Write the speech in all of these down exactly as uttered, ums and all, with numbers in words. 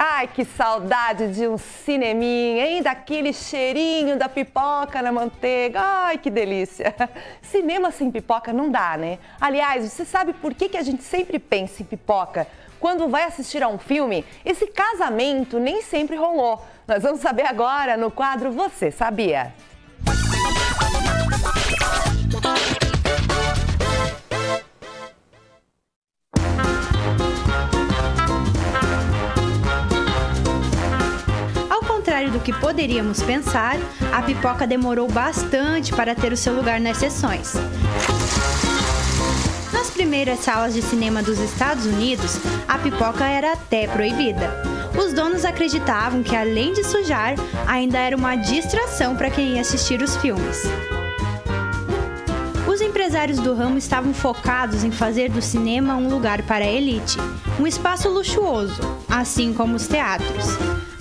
Ai, que saudade de um cineminha, hein? Daquele cheirinho da pipoca na manteiga. Ai, que delícia. Cinema sem pipoca não dá, né? Aliás, você sabe por que que a gente sempre pensa em pipoca? Quando vai assistir a um filme, esse casamento nem sempre rolou. Nós vamos saber agora no quadro Você Sabia? Do que poderíamos pensar, a pipoca demorou bastante para ter o seu lugar nas sessões. Nas primeiras salas de cinema dos Estados Unidos, a pipoca era até proibida. Os donos acreditavam que, além de sujar, ainda era uma distração para quem ia assistir os filmes. Os empresários do ramo estavam focados em fazer do cinema um lugar para a elite, um espaço luxuoso, assim como os teatros.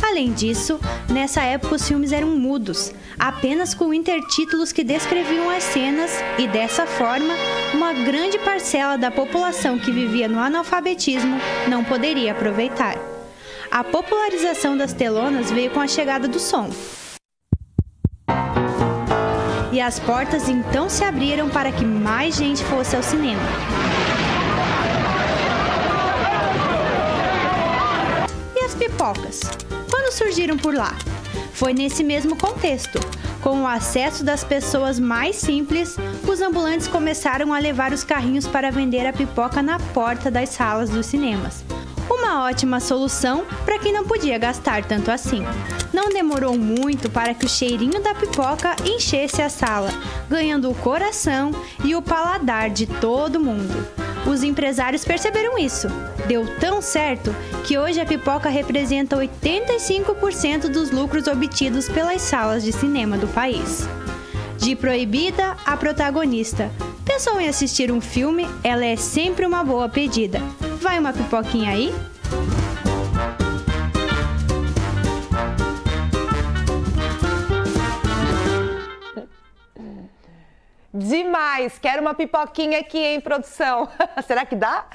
Além disso, nessa época os filmes eram mudos, apenas com intertítulos que descreviam as cenas e, dessa forma, uma grande parcela da população que vivia no analfabetismo não poderia aproveitar. A popularização das telonas veio com a chegada do som. E as portas então se abriram para que mais gente fosse ao cinema. E as pipocas? Quando surgiram por lá? Foi nesse mesmo contexto. Com o acesso das pessoas mais simples, os ambulantes começaram a levar os carrinhos para vender a pipoca na porta das salas dos cinemas. Uma ótima solução para quem não podia gastar tanto assim. Não demorou muito para que o cheirinho da pipoca enchesse a sala, ganhando o coração e o paladar de todo mundo. Os empresários perceberam isso. Deu tão certo que hoje a pipoca representa oitenta e cinco por cento dos lucros obtidos pelas salas de cinema do país. De proibida a protagonista. Pensou em assistir um filme? Ela é sempre uma boa pedida. Vai uma pipoquinha aí? Demais! Quero uma pipoquinha aqui, hein, produção? Será que dá?